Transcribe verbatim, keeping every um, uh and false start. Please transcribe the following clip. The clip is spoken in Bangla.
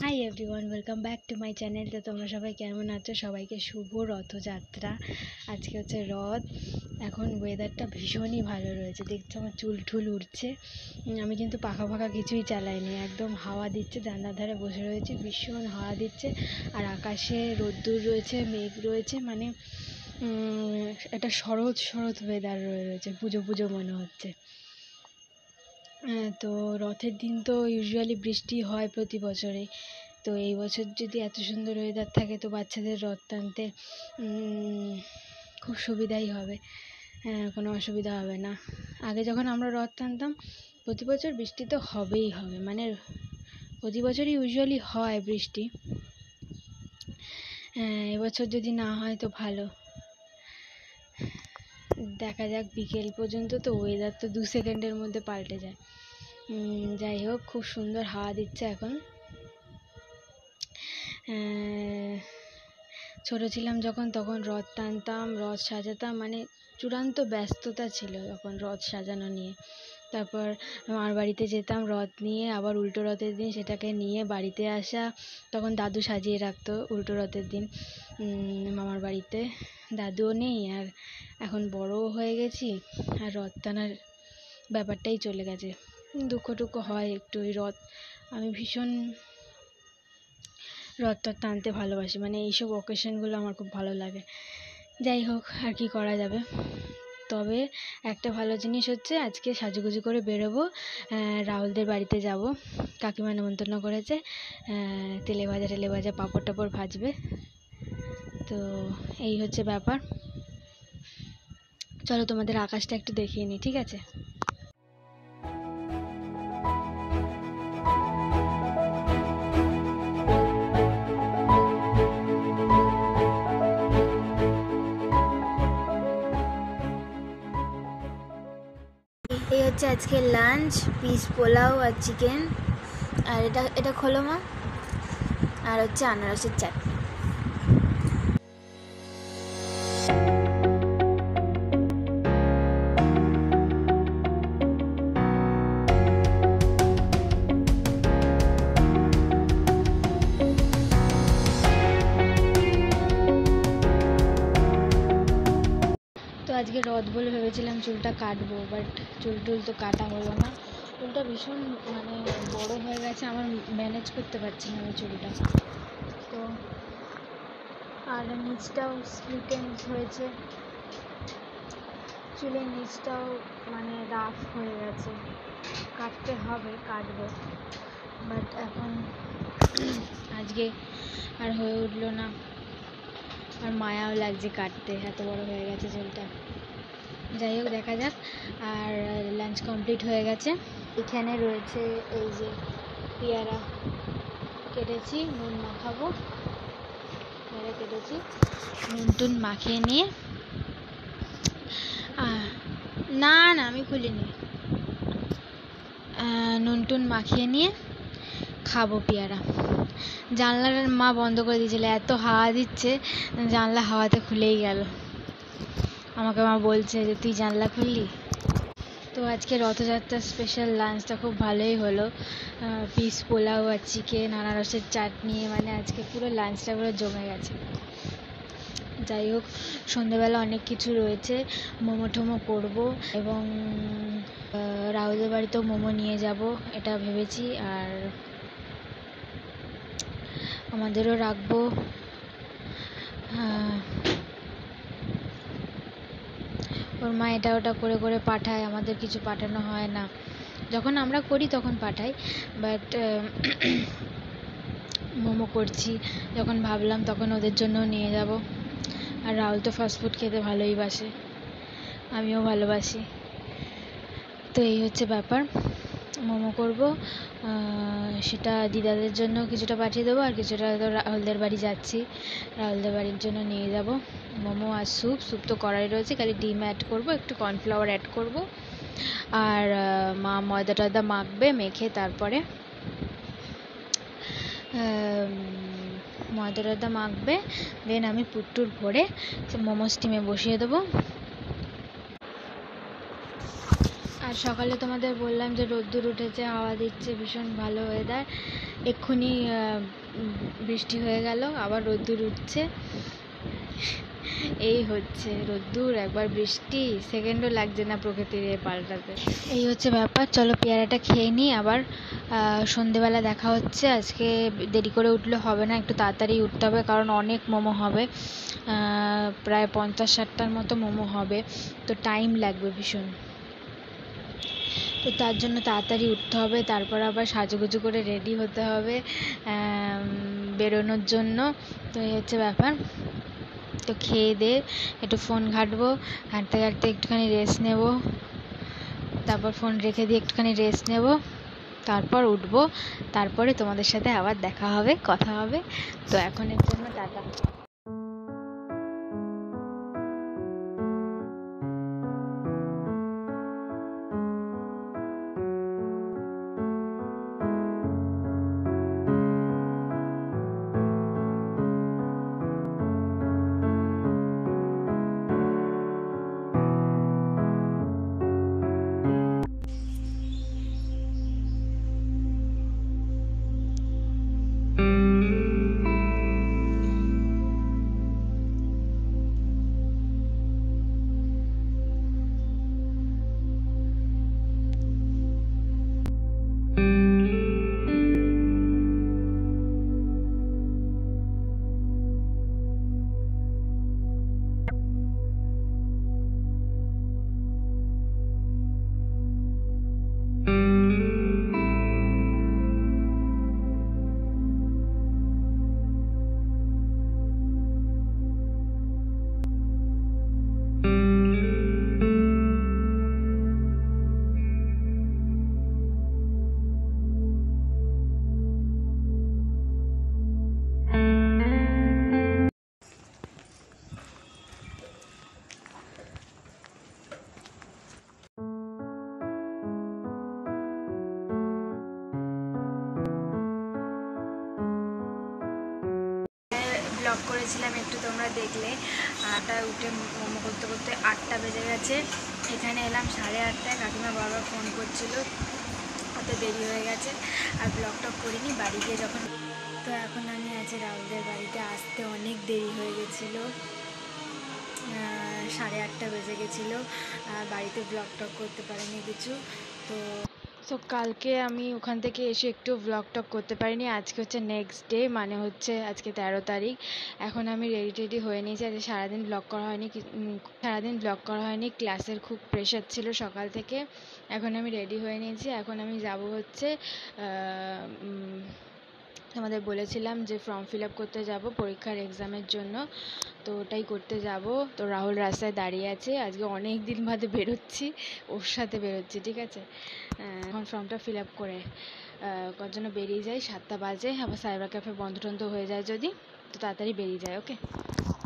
High everyone welcome back to my channel. तो तुम्हारा सबाई केमन आछो? सबाइके शुभ रथयात्रा। आज के हच्छे रथ, एखन वेदारटा भीषण ही भालो रयेछे। देखछो आमार चुल टुल उड़छे। आमी किन्तु पाखा फाखा किछुई चालाइनि, एकदम हावा दिच्छे। जान्नार धारे बसे रयेछि, भीषण हावा दिच्छे और आकाशे रौद्दुर रयेछे, मेघ रयेछे। माने एटा शरत शरत वेदार रयेछे, पुजो पुजो मने हच्छे। तो रथेर दिन तो यूजुअली बृष्टि हय प्रति बछरे। तो एई बछर जदि एत सुंदर वेदार थाके तो बाच्चादेर रथ टानते खूब सुविधाई हबे, कोनो असुविधा हबे ना। आगे जखन आमरा रथ टानताम प्रति बछर बृष्टि तो हबेई हबे, माने प्रति बछरई यूजुअली हय बृष्टि। এবছর যদি না হয় তো ভালো। देखा जाक बिकेल पर्यन्त तो वेदार तो दो सेकेंडर मध्य पाल्टे जाए। जाइ होक खूब सुंदर हावा दिच्छे। एखन छोटो छिलाम जखन तखन रथ टानताम, रथ सजाताम, माने चूड़ान्त व्यस्तता छिलो तखन रथ सजानो निये। তারপর আমার বাড়িতে যেতাম রথ নিয়ে, আবার উল্টো রথের দিন সেটাকে নিয়ে বাড়িতে আসা। তখন দাদু সাজিয়ে রাখতো উল্টো রথের দিন মামার বাড়িতে। দাদুও নেই আর, এখন বড় হয়ে গেছি আর রথ টানার ব্যাপারটাই চলে গেছে। দুঃখ টুকু হয় একটু। ওই রথ আমি ভীষণ রথটা টানতে ভালোবাসি, মানে এইসব অকেশনগুলো আমার খুব ভালো লাগে। যাই হোক আর কি করা যাবে। তবে একটা ভালো জিনিস হচ্ছে আজকে সাজুগুজু করে বেরোবো, রাহুলদের বাড়িতে যাব। কাকিমা নিমন্ত্রণ করেছে, তেলে ভাজা টেলে ভাজা পাঁপড় টাপড় ভাজবে। তো এই হচ্ছে ব্যাপার। চলো তোমাদের আকাশটা একটু দেখিয়ে নিই, ঠিক আছে? ये हे आज के लांच, पिस पोलाओ और चिकेन और एटा एटा खोलो मा और हे अनारसेर चाटनी। আজকে রথ বলে ভেবেছিলাম চুলটা কাটবো, বাট চুল টুল তো কাটা হলো না। চুলটা ভীষণ মানে বড় হয়ে গেছে, আমার ম্যানেজ করতে পারছি না আমি চুলটা। তো আর নিচটাও স্প্লিটেন হয়েছে, চুলের নিচটাও মানে রাফ হয়ে গেছে। কাটতে হবে, কাটবো, বাট এখন আজকে আর হয়ে উঠলো না। আর মায়াও লাগছে কাটতে, এত বড় হয়ে গেছে চুলটা। যাই হোক দেখা যাক। আর লাঞ্চ কমপ্লিট হয়ে গেছে। এখানে রয়েছে এই যে পেয়ারা কেটেছি, নুন মাখাবো। পেয়ারা কেটেছি, নুন টুন মাখিয়ে নিয়ে, না না আমি খুলিনি, নুন টুন মাখিয়ে নিয়ে খাবো পেয়ারা। জানলার মা বন্ধ করে দিয়েছিল, এত হাওয়া দিচ্ছে জানলা হাওয়াতে খুলেই গেল। আমাকে মা বলছে যে তুই জানলা খুললি। তো আজকে রথযাত্রার স্পেশাল লাঞ্চটা খুব ভালোই হলো। পিস পোলাও আর চিকেন, আনারসের চাটনি, মানে আজকে পুরো লাঞ্চটা পুরো জমে গেছে। যাই হোক সন্ধেবেলা অনেক কিছু রয়েছে, মোমো টোমো করবো এবং রাহুলদের বাড়িতেও মোমো নিয়ে যাব এটা ভেবেছি। আর আমাদেরও রাখবো। ওর মা এটা ওটা করে করে পাঠায়, আমাদের কিছু পাঠানো হয় না। যখন আমরা করি তখন পাঠাই, বাট মোমো করছি যখন ভাবলাম তখন ওদের জন্য নিয়ে যাব। আর রাহুল তো ফাস্টফুড খেতে ভালোই বাসে, আমিও ভালোবাসি। তো এই হচ্ছে ব্যাপার। মোমো করবো, সেটা দিদাদের জন্য কিছুটা পাঠিয়ে দেবো আর কিছুটা তো রাহুলদের বাড়ি যাচ্ছি, রাহুলদের বাড়ির জন্য নিয়ে যাব। মোমো আর স্যুপ, স্যুপ তো করাই রয়েছে, খালি ডিম অ্যাড করব, একটু কর্নফ্লাওয়ার অ্যাড করব। আর মা ময়দা টয়দা মাখবে, মেখে তারপরে ময়দা টয়দা মাখবে দেন আমি পুট্টুর ভরে মোমো স্টিমে বসিয়ে দেবো। और सकाले तुम्हारे बोललाम जे रौद्दुर उठेছে हावा दिচ্ছে भीषण भलो वेदार एखुनी बिस्टी हो गेल आबार रौद्दुर उठছে এই হচ্ছে রোদ্দুর একবার বৃষ্টি সেকেন্ডও লাগছে না প্রকৃতির এই পাল্টাতে। এই হচ্ছে ব্যাপার। চলো পেয়ারাটা খেয়ে নিই, আবার সন্ধ্যেবেলা দেখা হচ্ছে। আজকে দেরি করে উঠলে হবে না, একটু তাড়াতাড়ি উঠতে হবে, কারণ অনেক মোমো হবে, প্রায় পঞ্চাশ ষাটটার মতো মোমো হবে, তো টাইম লাগবে ভীষণ, তো তার জন্য তাড়াতাড়ি উঠতে হবে। তারপর আবার সাজুগুজু করে রেডি হতে হবে বেরোনোর জন্য। তো এই হচ্ছে ব্যাপার। तो खेये दे एक फोन घाटबो, घाटते घाटते एकटूखानी रेस्ट नेब, तारपर फोन रेखे दिए एकटूखानी रेस्ट नेब, तारपर उठबो, तारपरे तोमादेर साथे आबार देखा होबे, कथा होबे। तो एखोन एर जोन्नो टाटा। করেছিলাম একটু, তোমরা দেখলে। আটা উঠে মোমো করতে করতে আটটা বেজে গেছে। এখানে এলাম সাড়ে আটটায়, কাকিমা বারবার ফোন করছিল, অত দেরি হয়ে গেছে, আর ব্লগ টক করিনি। বাড়ি গিয়ে যখন, তো এখন আমি আছি রাহুলদের বাড়িতে, আসতে অনেক দেরি হয়ে গেছিলো, সাড়ে আটটা বেজে গেছিলো, আর বাড়িতে ব্লগ টক করতে পারিনি কিছু। তো সো কালকে আমি ওখান থেকে এসে একটু ব্লগ টক করতে পারিনি। আজকে হচ্ছে নেক্সট ডে, মানে হচ্ছে আজকে তেরো তারিখ। এখন আমি রেডি টেডি হয়ে নিয়েছি। আজকে সারাদিন ব্লগ করা হয়নি, সারাদিন ব্লগ করা হয়নি, ক্লাসের খুব প্রেশার ছিল সকাল থেকে। এখন আমি রেডি হয়ে নিয়েছি। এখন আমি যাব হচ্ছে, আমাদের বলেছিলাম যে ফর্ম ফিল আপ করতে যাব পরীক্ষার এক্সামের জন্য, তো ওটাই করতে যাব। তো রাহুল রাস্তায় দাঁড়িয়ে আছে, আজকে অনেক দিন বাদে বেরোচ্ছি, ওর সাথে বেরোচ্ছি, ঠিক আছে। এখন ফর্মটা ফিল আপ করে করার জন্য বেরিয়ে যাই, সাতটা বাজে। আবার সাইবার ক্যাফে বন্ধ টন্ধ হয়ে যায় যদি, তো তাড়াতাড়ি বেরিয়ে যায়। ওকে।